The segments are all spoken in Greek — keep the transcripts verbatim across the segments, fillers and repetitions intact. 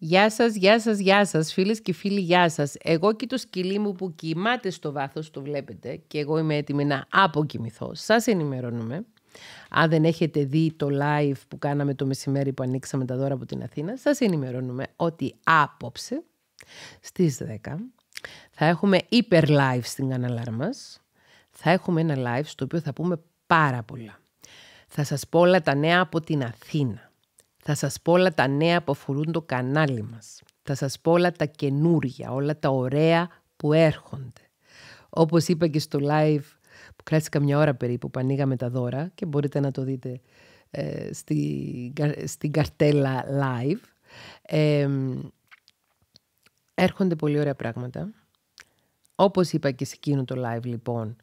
Γεια σας, γεια σας, γεια σας, φίλες και φίλοι, γεια σας. Εγώ και το σκυλί μου που κοιμάται στο βάθος, το βλέπετε, και εγώ είμαι έτοιμη να αποκοιμηθώ. Σας ενημερώνουμε. Αν δεν έχετε δει το live που κάναμε το μεσημέρι που ανοίξαμε τα δώρα από την Αθήνα, σας ενημερώνουμε ότι απόψε στις δέκα θα έχουμε υπερ live στην καναλάρα μας. Θα έχουμε ένα live στο οποίο θα πούμε πάρα πολλά. Θα σας πω όλα τα νέα από την Αθήνα. Θα σας πω όλα τα νέα που αφορούν το κανάλι μας. Θα σας πω όλα τα καινούργια, όλα τα ωραία που έρχονται. Όπως είπα και στο live που κράτησε καμιά ώρα περίπου, που ανοίγαμε τα δώρα και μπορείτε να το δείτε ε, στην, στην καρτέλα live. Ε, έρχονται πολύ ωραία πράγματα. Όπως είπα και σε εκείνο το live, λοιπόν,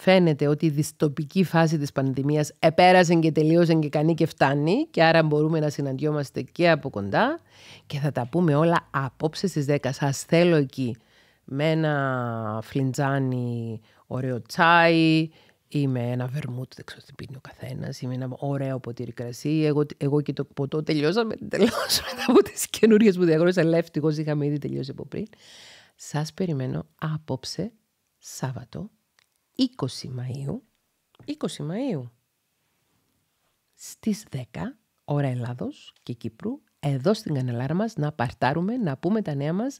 φαίνεται ότι η δυστοπική φάση της πανδημίας επέρασε και τελείωσε και κανεί και φτάνει, και άρα μπορούμε να συναντιόμαστε και από κοντά και θα τα πούμε όλα απόψε στις δέκα. Σας θέλω εκεί με ένα φλιντζάνι ωραίο τσάι ή με ένα βερμούτ, δεν ξέρω τι πίνει ο καθένας, ή με ένα ωραίο ποτήρι κρασί. Εγώ, εγώ και το ποτό τελειώσαμε τελώς μετά από τις καινούριες που διαγνώρισα. Λεύτυχος, είχαμε ήδη τελειώσει από πριν. Σας περιμένω απόψε, Σάββατο, είκοσι Μαΐου, είκοσι Μαΐου, στις δέκα, ώρα Ελλάδος και Κύπρου, εδώ στην καναλάρα μας, να παρτάρουμε, να πούμε τα νέα μας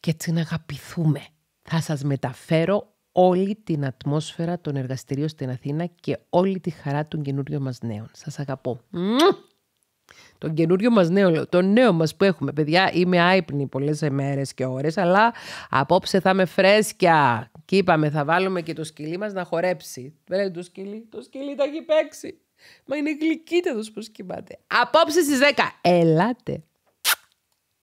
και έτσι να αγαπηθούμε. Θα σας μεταφέρω όλη την ατμόσφαιρα των εργαστηρίων στην Αθήνα και όλη τη χαρά των καινούριων μας νέων. Σας αγαπώ. Τον καινούριο μας νέο, το νέο μας που έχουμε. Παιδιά, είμαι άϊπνη πολλές μέρες και ώρες, αλλά απόψε θα είμαι φρέσκια. Και είπαμε, θα βάλουμε και το σκυλί μας να χορέψει. Βρε το σκυλί, το σκυλί τα έχει παίξει. Μα είναι γλυκύτατος πως κοιμάται. Απόψε στις δέκα, ελάτε.